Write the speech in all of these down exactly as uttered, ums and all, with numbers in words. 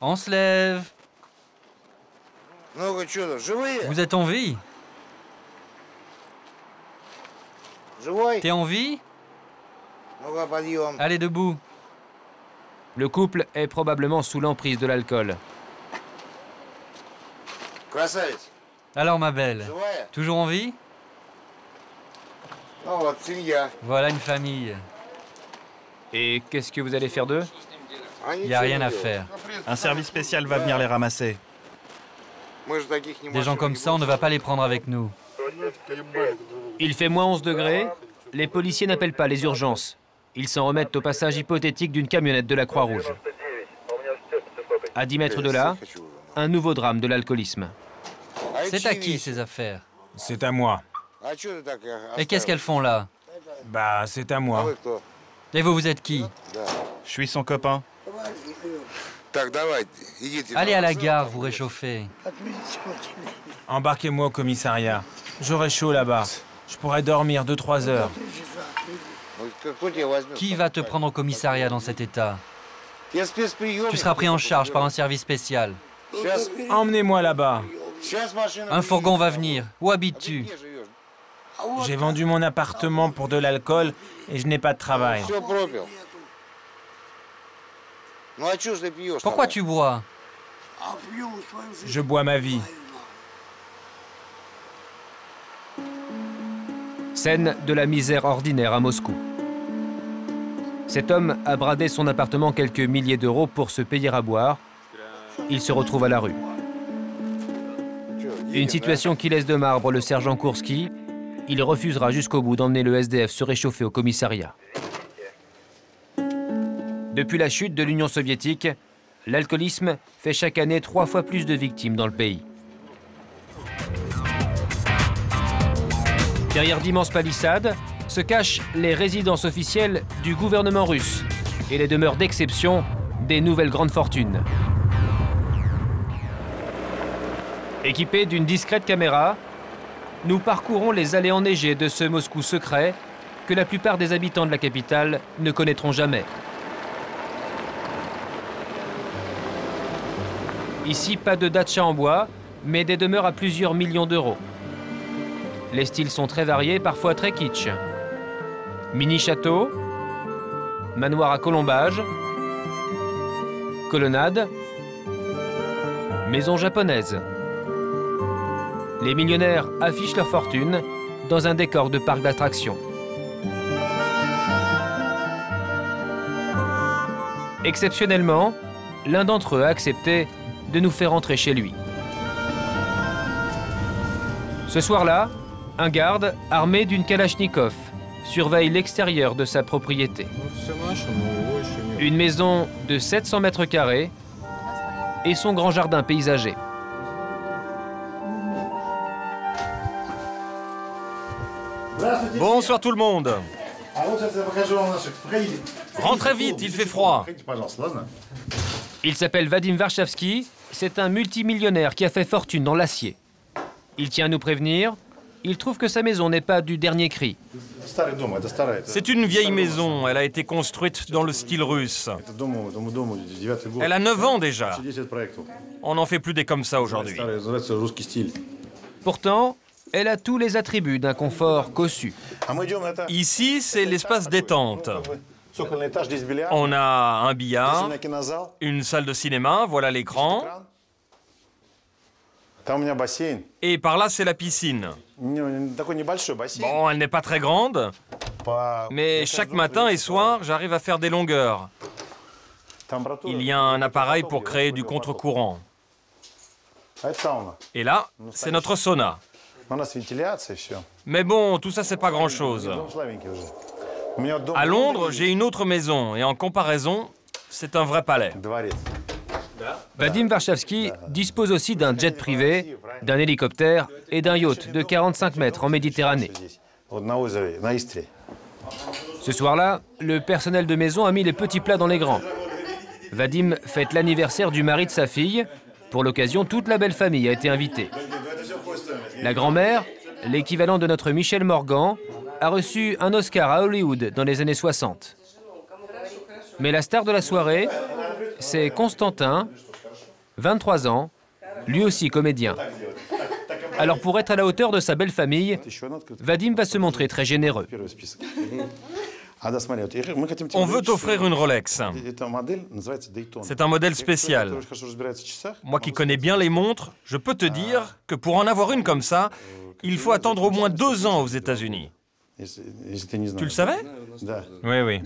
On se lève. Vous êtes en vie? T'es en vie? Allez, debout. Le couple est probablement sous l'emprise de l'alcool. Alors, ma belle, toujours en vie? Voilà une famille. Et qu'est-ce que vous allez faire d'eux? Il n'y a rien à faire. Un service spécial va venir les ramasser. Des gens comme ça, on ne va pas les prendre avec nous. Il fait moins onze degrés. Les policiers n'appellent pas les urgences. Ils s'en remettent au passage hypothétique d'une camionnette de la Croix-Rouge. À dix mètres de là, un nouveau drame de l'alcoolisme. C'est à qui ces affaires? C'est à moi. Et qu'est-ce qu'elles font là? Bah, c'est à moi. Et vous, vous êtes qui? Je suis son copain. Allez à la gare, vous réchauffez. Embarquez-moi au commissariat. J'aurai chaud là-bas. Je pourrai dormir deux trois heures. Qui va te prendre au commissariat dans cet état? Tu seras pris en charge par un service spécial. Emmenez-moi là-bas. Un fourgon va venir. Où habites-tu? J'ai vendu mon appartement pour de l'alcool et je n'ai pas de travail. Pourquoi tu bois? Je bois ma vie. Scène de la misère ordinaire à Moscou. Cet homme a bradé son appartement quelques milliers d'euros pour se payer à boire. Il se retrouve à la rue. Une situation qui laisse de marbre le sergent Kourski. Il refusera jusqu'au bout d'emmener le S D F se réchauffer au commissariat. Depuis la chute de l'Union soviétique, l'alcoolisme fait chaque année trois fois plus de victimes dans le pays. Derrière d'immenses palissades se cachent les résidences officielles du gouvernement russe et les demeures d'exception des nouvelles grandes fortunes. Équipés d'une discrète caméra, nous parcourons les allées enneigées de ce Moscou secret que la plupart des habitants de la capitale ne connaîtront jamais. Ici, pas de datcha en bois, mais des demeures à plusieurs millions d'euros. Les styles sont très variés, parfois très kitsch. Mini-château, manoir à colombage, colonnade, maison japonaise. Les millionnaires affichent leur fortune dans un décor de parc d'attractions. Exceptionnellement, l'un d'entre eux a accepté de nous faire entrer chez lui. Ce soir-là, un garde, armé d'une kalachnikov, surveille l'extérieur de sa propriété. Une maison de sept cents mètres carrés et son grand jardin paysager. Bonsoir tout le monde. Rentrez vite, il fait froid. Il s'appelle Vadim Varchavski, c'est un multimillionnaire qui a fait fortune dans l'acier. Il tient à nous prévenir, il trouve que sa maison n'est pas du dernier cri. C'est une vieille maison, elle a été construite dans le style russe. Elle a neuf ans déjà. On n'en fait plus des comme ça aujourd'hui. Pourtant, elle a tous les attributs d'un confort cossu. Ici, c'est l'espace détente. On a un billard, une salle de cinéma, voilà l'écran. Et par là, c'est la piscine. Bon, elle n'est pas très grande, mais chaque matin et soir, j'arrive à faire des longueurs. Il y a un appareil pour créer du contre-courant. Et là, c'est notre sauna. Mais bon, tout ça, c'est pas grand-chose. À Londres, j'ai une autre maison, et en comparaison, c'est un vrai palais. Vadim Varchavski dispose aussi d'un jet privé, d'un hélicoptère et d'un yacht de quarante-cinq mètres en Méditerranée. Ce soir-là, le personnel de maison a mis les petits plats dans les grands. Vadim fête l'anniversaire du mari de sa fille. Pour l'occasion, toute la belle famille a été invitée. La grand-mère, l'équivalent de notre Michel Morgan, a reçu un Oscar à Hollywood dans les années soixante. Mais la star de la soirée c'est Constantin, vingt-trois ans, lui aussi comédien. Alors pour être à la hauteur de sa belle famille, Vadim va se montrer très généreux. On veut t'offrir une Rolex. C'est un modèle spécial. Moi qui connais bien les montres, je peux te dire que pour en avoir une comme ça, il faut attendre au moins deux ans aux États-Unis. Tu le savais? Oui, oui.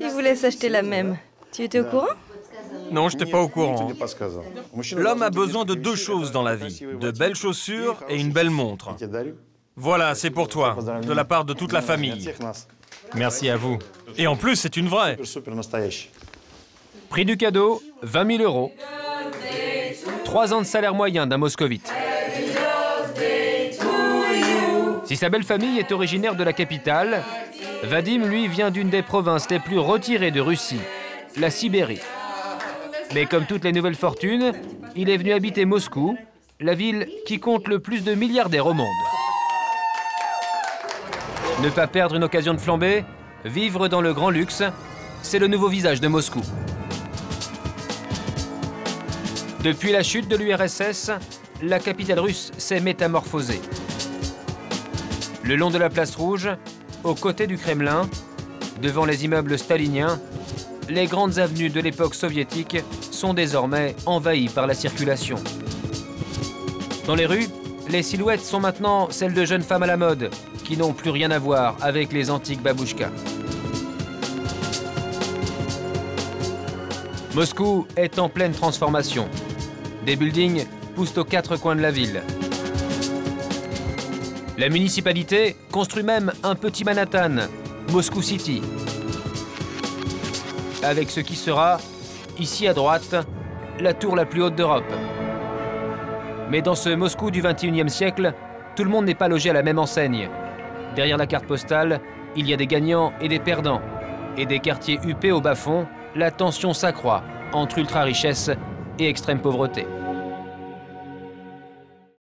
Il voulait s'acheter la même. Tu étais au courant? Non, je n'étais pas au courant. L'homme a besoin de deux choses dans la vie, de belles chaussures et une belle montre. Voilà, c'est pour toi, de la part de toute la famille. Merci à vous. Et en plus, c'est une vraie. Prix du cadeau, vingt mille euros. Trois ans de salaire moyen d'un moscovite. Si sa belle famille est originaire de la capitale, Vadim, lui, vient d'une des provinces les plus retirées de Russie, la Sibérie. Mais comme toutes les nouvelles fortunes, il est venu habiter Moscou, la ville qui compte le plus de milliardaires au monde. Ne pas perdre une occasion de flamber, vivre dans le grand luxe, c'est le nouveau visage de Moscou. Depuis la chute de l'U R S S, la capitale russe s'est métamorphosée. Le long de la place Rouge, aux côtés du Kremlin, devant les immeubles staliniens, les grandes avenues de l'époque soviétique sont désormais envahies par la circulation. Dans les rues, les silhouettes sont maintenant celles de jeunes femmes à la mode, qui n'ont plus rien à voir avec les antiques babouchkas. Moscou est en pleine transformation. Des buildings poussent aux quatre coins de la ville. La municipalité construit même un petit Manhattan, Moscou City. Avec ce qui sera, ici à droite, la tour la plus haute d'Europe. Mais dans ce Moscou du vingt-et-unième siècle, tout le monde n'est pas logé à la même enseigne. Derrière la carte postale, il y a des gagnants et des perdants. Et des quartiers huppés au bas-fond, la tension s'accroît entre ultra-richesse et extrême pauvreté.